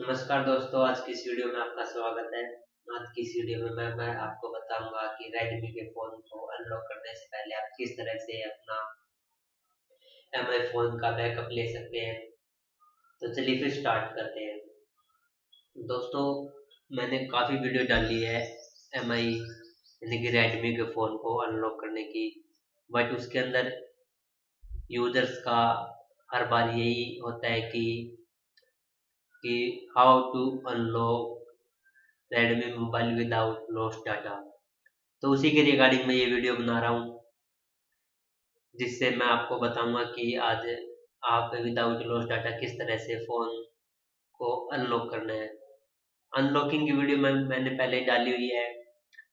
नमस्कार दोस्तों, आज की इस वीडियो में आपका स्वागत है। आज की इस वीडियो में मैं आपको बताऊंगा कि रेडमी के फोन को अनलॉक करने से पहले आप किस तरह से अपना MI फोन का बैकअप ले सकते हैं। तो चलिए फिर स्टार्ट करते हैं। दोस्तों, मैंने काफ़ी वीडियो डाली है MI यानी कि रेडमी के फ़ोन को अनलॉक करने की, बट उसके अंदर यूजर्स का हर बार यही होता है कि how to unlock Redmi mobile without loss data. तो उसी के रिगार्डिंग मैं ये वीडियो बना रहा हूँ, जिससे मैं आपको बताऊँगा कि आज आप विदाउट लॉस डाटा किस तरह से फ़ोन को अनलॉक करना है। अनलॉकिंग की वीडियो मैंने पहले डाली हुई है,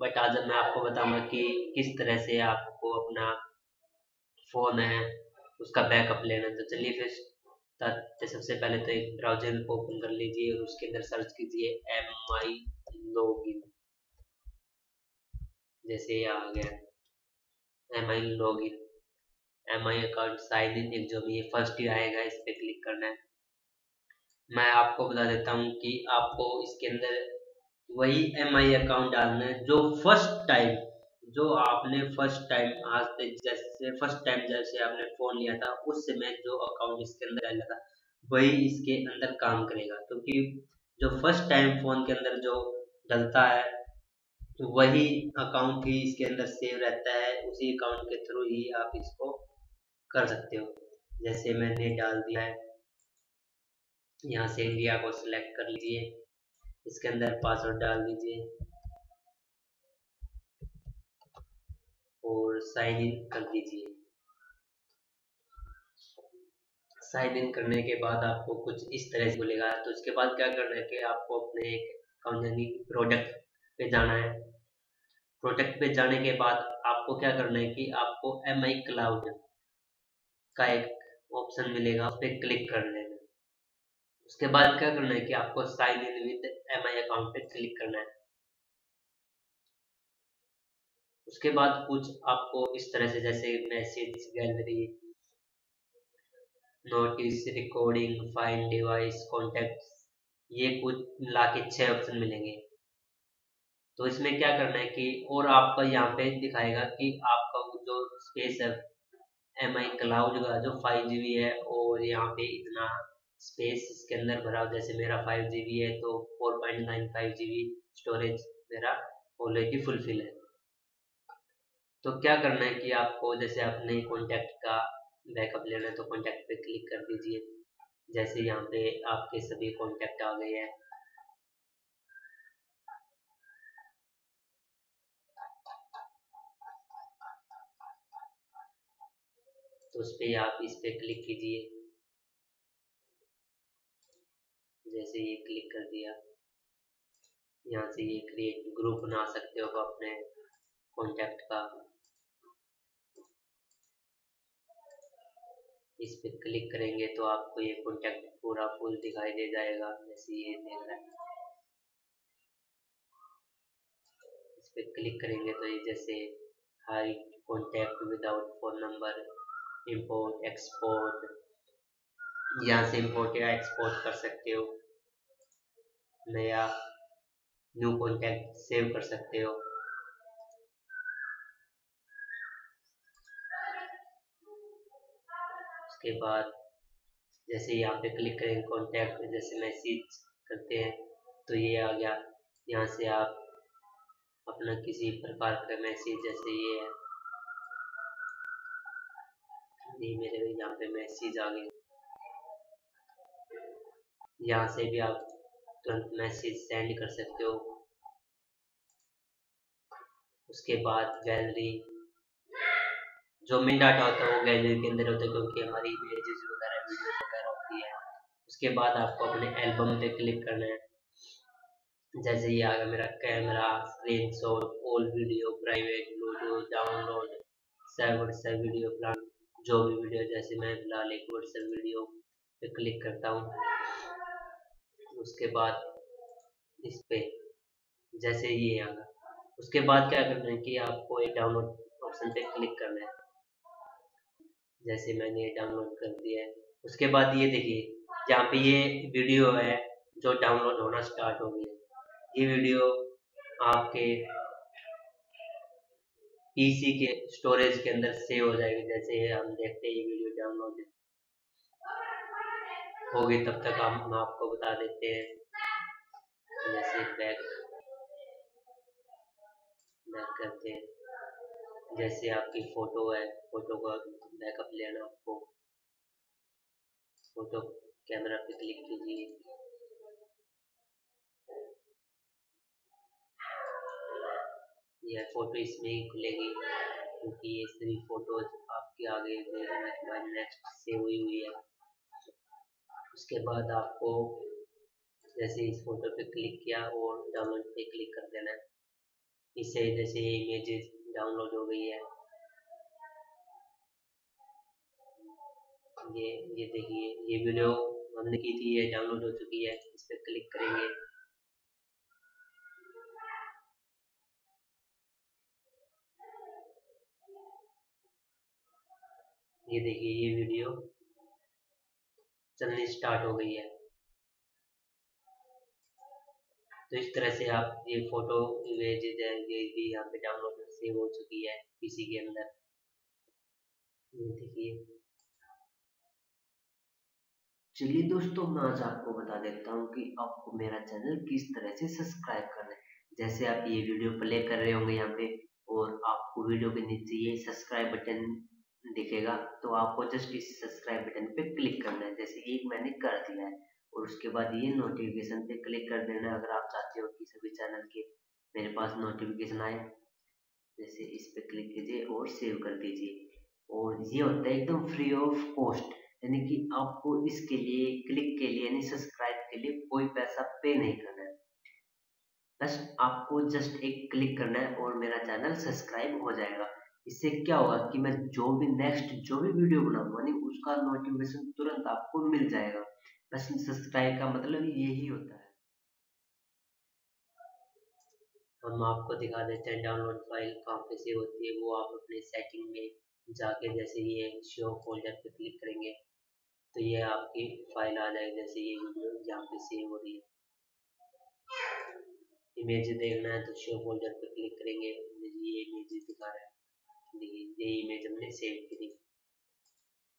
बट आज मैं आपको बताऊँगा कि किस तरह से आपको अपना फ़ोन है उसका बैकअप लेना। तो चलिए फिर सबसे पहले तो एक ब्राउजर को ओपन कर लीजिए और उसके अंदर सर्च कीजिए MI लॉगिन। जैसे ये आ गया MI login, MI account sign in, एक जो भी ये फर्स्ट ही आएगा, इस पे क्लिक करना है। मैं आपको बता देता हूँ कि आपको इसके अंदर वही MI अकाउंट डालना है जो आपने फर्स्ट टाइम जैसे आपने फोन लिया था, उस समय जो अकाउंट इसके अंदर डाला था वही इसके अंदर काम करेगा, क्योंकि जो फर्स्ट टाइम फोन के अंदर जो डलता है वही अकाउंट ही इसके अंदर सेव रहता है। उसी अकाउंट के थ्रू ही आप इसको कर सकते हो। जैसे मैंने डाल दिया है, यहाँ से इंडिया को सिलेक्ट कर लीजिए, इसके अंदर पासवर्ड डाल दीजिए और साइन इन कर दीजिए। साइन इन करने के बाद आपको कुछ इस तरह से बोलेगा। तो उसके बाद क्या करना है कि आपको अपने एक अकाउंट यानी प्रोडक्ट पे जाना है। प्रोडक्ट पे जाने के बाद आपको क्या करना है कि आपको MI क्लाउड का एक ऑप्शन मिलेगा, उस पर क्लिक कर लेना। उसके बाद क्या करना है कि आपको sign in with MI account पे क्लिक करना है। उसके बाद कुछ आपको इस तरह से जैसे message gallery, notice, recording, file, device, contact, ये कुछ लाके 6 ऑप्शन मिलेंगे। तो इसमें क्या करना है कि और आपका यहाँ पे दिखाएगा कि आपका जो स्पेस है MI क्लाउड का जो 5GB है, और यहाँ पे इतना स्पेस इसके अंदर भरा। जैसे मेरा 5GB है तो 4.95GB स्टोरेज मेरा ऑलरेडी फुलफिल है। तो क्या करना है कि आपको जैसे आपने कॉन्टैक्ट का बैकअप लेना है तो कॉन्टैक्ट पे क्लिक कर दीजिए। जैसे यहाँ पे आपके सभी कॉन्टैक्ट आ गए हैं। तो आप इस पे क्लिक कीजिए। जैसे ये क्लिक कर दिया, यहाँ से ये क्रिएट ग्रुप बना सकते हो अपने कॉन्टैक्ट का। इस पे क्लिक करेंगे तो आपको ये कॉन्टैक्ट पूरा फुल दिखाई दे जाएगा, जैसे ये देख रहा है। इस पे क्लिक करेंगे तो ये जैसे high contact without phone number, import, export, यहाँ से इंपोर्ट या एक्सपोर्ट कर सकते हो, नया न्यू कॉन्टैक्ट सेव कर सकते हो। के बाद जैसे यहाँ पे क्लिक करेंगे कॉन्टैक्ट में, जैसे मैसेज करते हैं तो ये आ गया। यहाँ से आप अपना किसी प्रकार का मैसेज, जैसे ये है, ये मेरे यहाँ पे मैसेज आ गए, यहाँ से भी आप तुरंत मैसेज सेंड कर सकते हो। उसके बाद गैलरी, जो मेन डाटा होता है वो गैलरी के अंदर होता है, क्योंकि हमारी इमेजेस वगैरह वीडियो वगैरह होती है। उसके बाद आपको अपने एल्बम पे क्लिक करना है। जैसे ये आ गया मेरा camera, screenshot, all video, private, लोडियो, डाउनलोड, व्हाट्सएप वीडियो प्लान, जो भी वीडियो। जैसे मैं फिलहाल एक व्हाट्सएप वीडियो पे क्लिक करता हूँ। उसके बाद इस पे जैसे ये आ गया। उसके बाद क्या करना है कि आपको एक डाउनलोड ऑप्शन पे क्लिक करना है। जैसे मैंने ये डाउनलोड कर दिया है। उसके बाद ये देखिए यहाँ पे ये वीडियो है जो डाउनलोड होना स्टार्ट हो गई। ये वीडियो आपके पीसी के स्टोरेज के अंदर सेव हो जाएगी। जैसे हम देखते हैं ये वीडियो डाउनलोड होगी तब तक हम आपको बता देते हैं। जैसे बैक करते हैं, जैसे आपकी फोटो है, फोटो का बैकअप लेना, आपको फोटो कैमरा पे क्लिक कीजिए। यह फोटो इसमें ही खुलेगी क्योंकि ये सभी फोटोज आपके आगे नेक्स्ट सेव हुई हुई है। उसके बाद आपको जैसे इस फोटो पे क्लिक किया और डाउनलोड पे क्लिक कर देना है। इससे जैसे ये इमेजेस डाउनलोड हो गई है। ये देखिए, ये वीडियो हमने की थी, ये डाउनलोड हो चुकी है। इस पर क्लिक करेंगे। ये देखिए, ये वीडियो चलनी स्टार्ट हो गई है। तो इस तरह से आप ये फोटो इमेज ये भी यहाँ पे डाउनलोड सेव हो चुकी है पीसी के अंदर। ये देखिए। चलिए दोस्तों, मैं आज आपको बता देता हूँ कि आपको मेरा चैनल किस तरह से सब्सक्राइब करना है। जैसे आप ये वीडियो प्ले कर रहे होंगे यहाँ पे, और आपको वीडियो के नीचे ये सब्सक्राइब बटन दिखेगा, तो आपको जस्ट इस सब्सक्राइब बटन पे क्लिक करना है। जैसे ये मैंने कर दिया है, और उसके बाद ये नोटिफिकेशन पे क्लिक कर देना है। अगर आप चाहते हो कि सभी चैनल के मेरे पास नोटिफिकेशन आए, जैसे इस पर क्लिक कीजिए और सेव कर दीजिए। और ये होता है एकदम फ्री ऑफ कॉस्ट, यानी कि आपको इसके लिए क्लिक के लिए यानी सब्सक्राइब के लिए कोई पैसा पे नहीं करना है। बस आपको जस्ट एक क्लिक करना है और मेरा चैनल सब्सक्राइब हो जाएगा। इससे क्या होगा कि मैं जो भी वीडियो बनाऊंगा यानी उसका नोटिफिकेशन तुरंत आपको मिल जाएगा। बस सब्सक्राइब का मतलब यही होता है। हम आपको दिखा देते हैं डाउनलोड फाइल कहाँ पे सेव होती है। वो आप अपने सेटिंग में जाके जैसे ये शो फोल्डर पे क्लिक करेंगे तो ये आपकी फाइल आ जाएगी। जैसे ये वीडियो यहाँ पे सेव हो रही है। इमेज देखना है तो शो फोल्डर पे क्लिक करेंगे। ये इमेज दिखा रहा है, देखिए ये इमेज हमने सेव करी।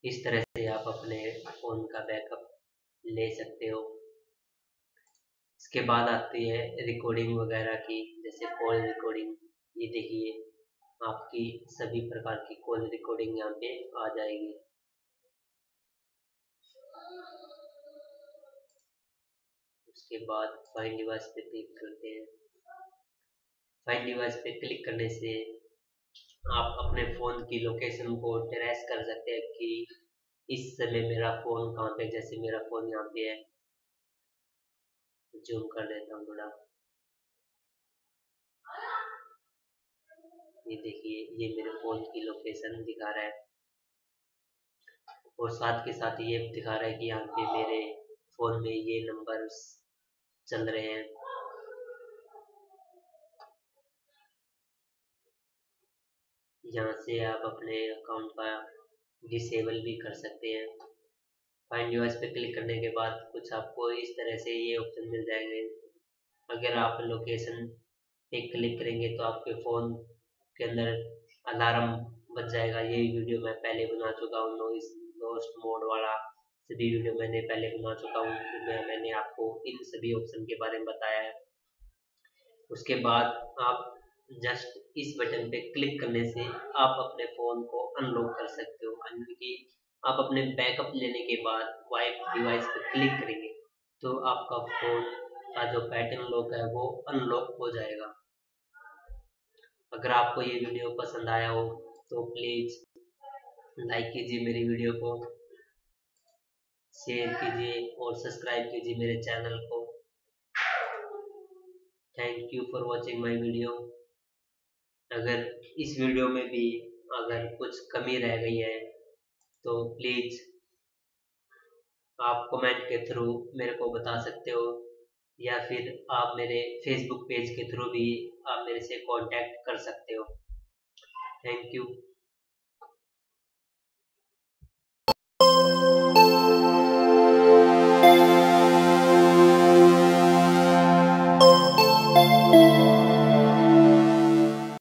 इस तरह से आप अपने फोन का बैकअप ले सकते हो। इसके बाद आती है रिकॉर्डिंग वगैरह की, जैसे कॉल रिकॉर्डिंग। ये देखिए, आपकी सभी प्रकार की कॉल रिकॉर्डिंग यहाँ पे आ जाएगी। उसके बाद फाइंड डिवाइस पे क्लिक करते हैं। फाइंड डिवाइस पे क्लिक करने से आप अपने फोन की लोकेशन को ट्रेस कर सकते हैं कि इस समय मेरा फोन कहाँ पे। जैसे मेरा फोन यहाँ पे है, जूम कर देता हूँ थोड़ा। ये देखिए, ये मेरे फोन की लोकेशन दिखा रहा है, और साथ के साथ ये दिखा रहा है कि यहाँ पे मेरे फोन में ये नंबर चल रहे हैं। यहाँ से आप अपने अकाउंट का डिसेबल भी कर सकते हैं। फाइंड डिवाइस पे क्लिक करने के बाद कुछ आपको इस तरह से ये ऑप्शन मिल जाएंगे। अगर आप लोकेशन पे क्लिक करेंगे तो आपके फोन के अंदर अलार्म बज जाएगा। ये वीडियो मैं पहले बना चुका हूँ, नॉइस लॉस्ट मोड वाला सभी वीडियो मैंने पहले बना चुका हूँ। मैंने आपको इन सभी ऑप्शन के बारे में बताया है। उसके बाद आप जस्ट इस बटन पे क्लिक करने से आप अपने फ़ोन को अनलॉक कर सकते हो। यानी कि आप अपने बैकअप लेने के बाद वाइप डिवाइस पे क्लिक करेंगे तो आपका फ़ोन का जो पैटर्न लॉक है वो अनलॉक हो जाएगा। अगर आपको ये वीडियो पसंद आया हो तो प्लीज़ लाइक कीजिए मेरी वीडियो को, शेयर कीजिए और सब्सक्राइब कीजिए मेरे चैनल को। Thank you for watching my video. अगर इस वीडियो में भी अगर कुछ कमी रह गई है तो प्लीज़ आप कमेंट के थ्रू मेरे को बता सकते हो, या फिर आप मेरे फेसबुक पेज के थ्रू भी आप मेरे से कांटेक्ट कर सकते हो। Thank you.